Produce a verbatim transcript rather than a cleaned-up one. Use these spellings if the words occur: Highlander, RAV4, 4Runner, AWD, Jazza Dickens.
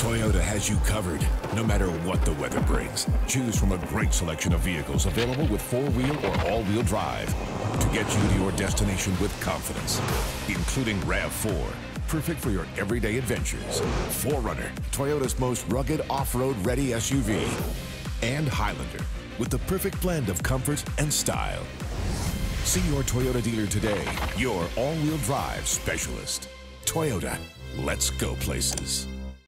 Toyota has you covered, no matter what the weather brings. Choose from a great selection of vehicles available with four-wheel or all-wheel drive to get you to your destination with confidence, including RAV four, perfect for your everyday adventures, four runner, Toyota's most rugged off-road ready S U V, and Highlander, with the perfect blend of comfort and style. See your Toyota dealer today, your all-wheel drive specialist. Toyota, let's go places.